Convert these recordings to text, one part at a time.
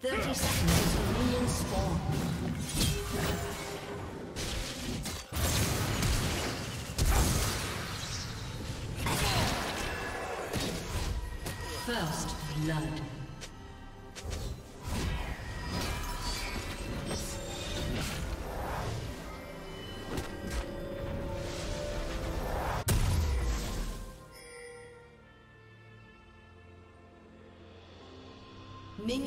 30 seconds until minions spawn. First blood.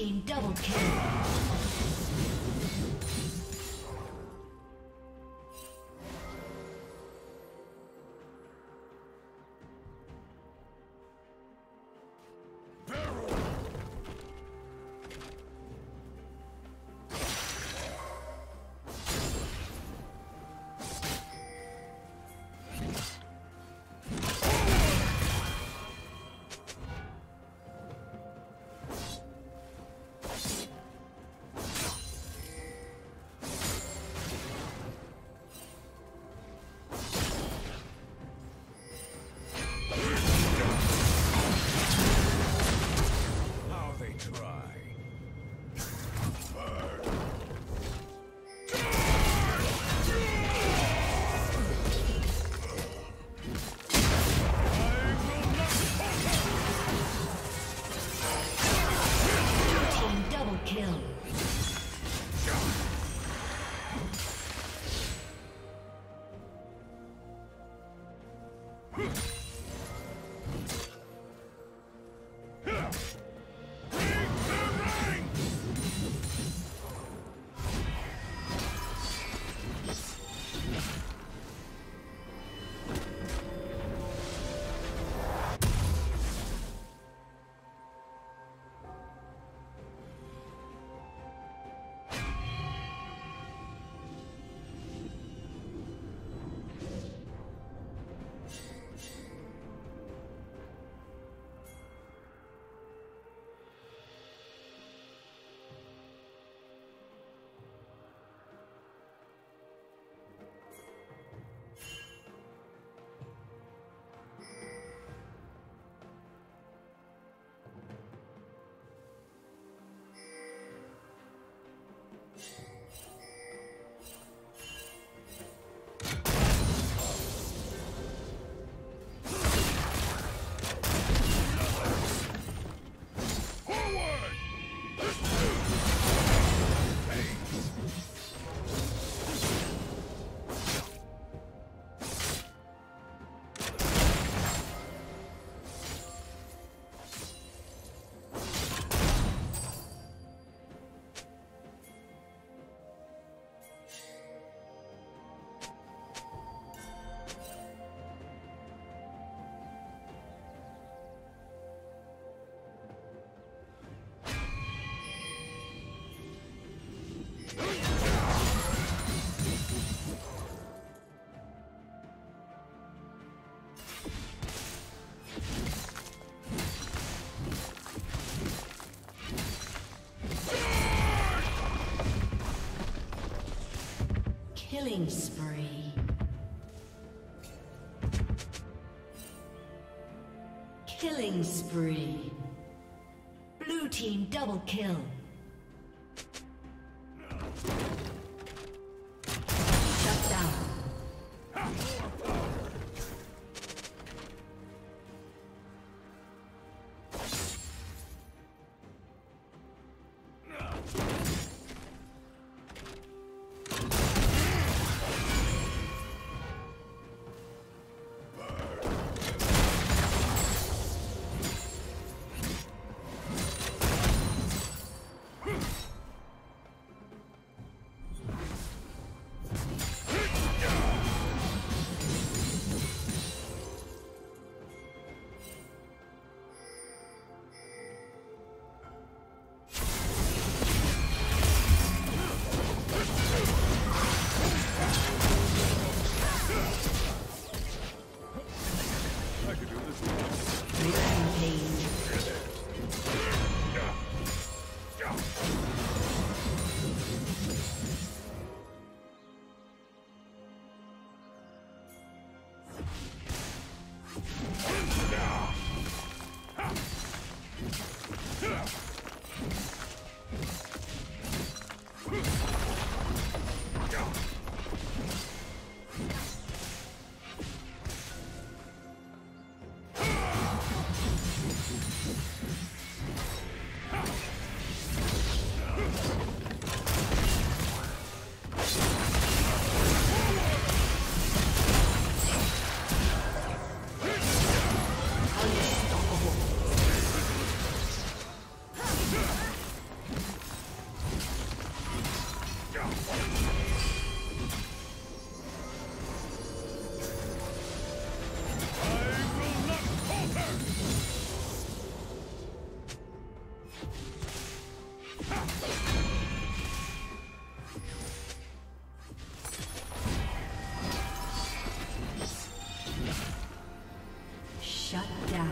team double kill. Killing spree. Killing spree. Blue team double kill. Shut down. Shut down.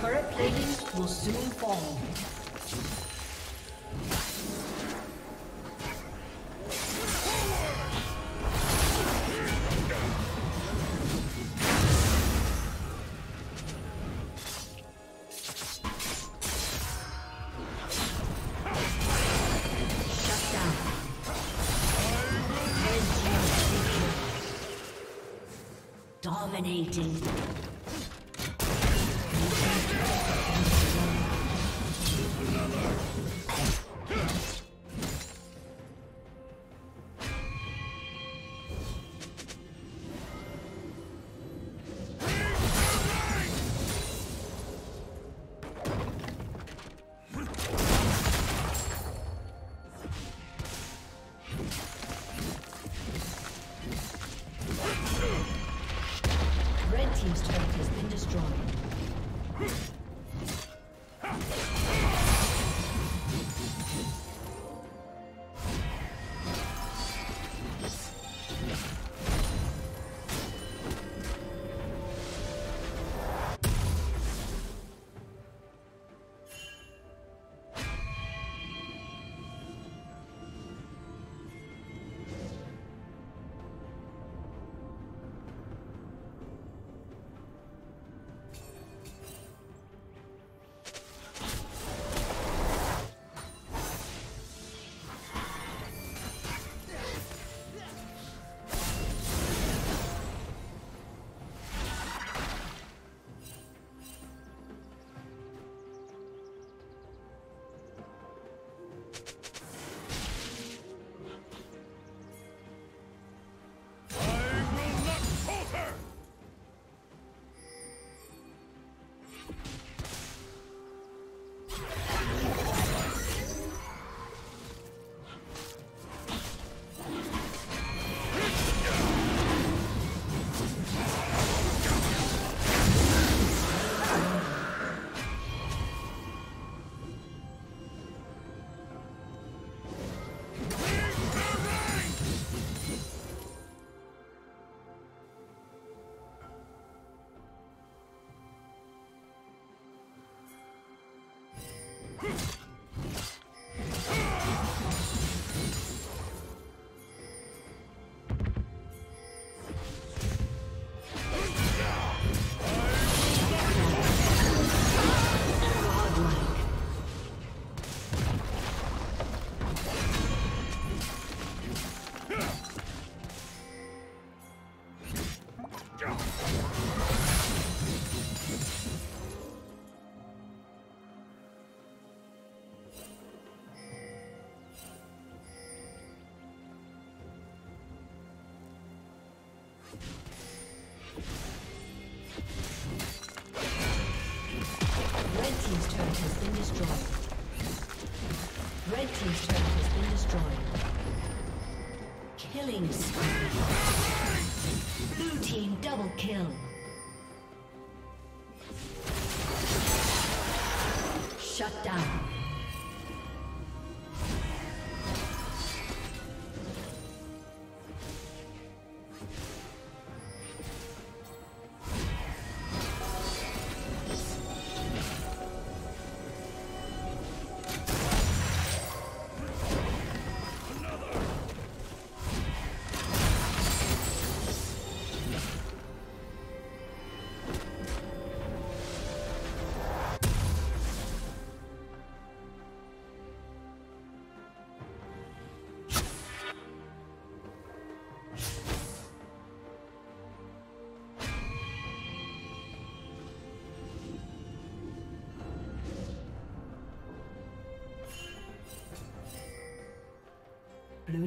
Turret plating will soon fall. Dominating. Blue team double kill. Shut down. Blue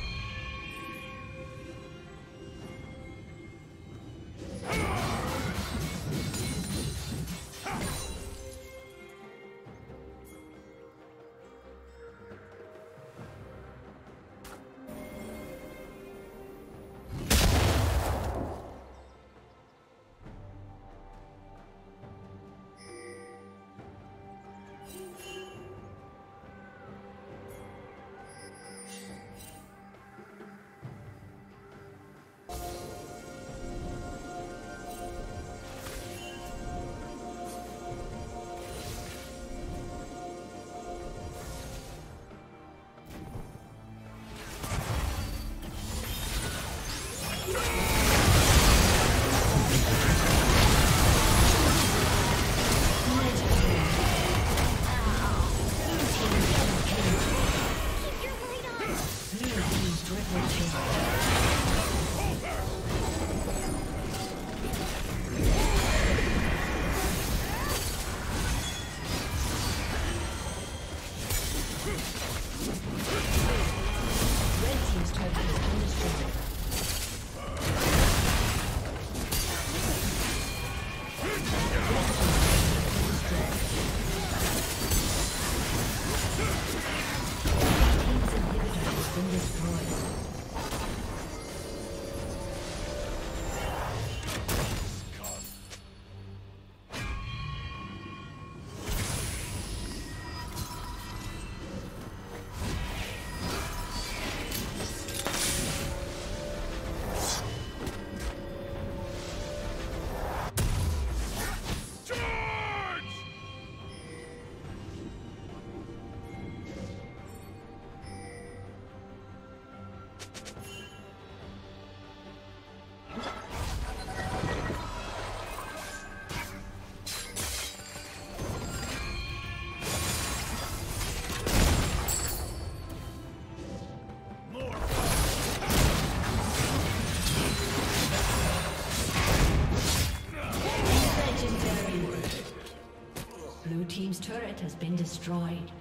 Has been destroyed.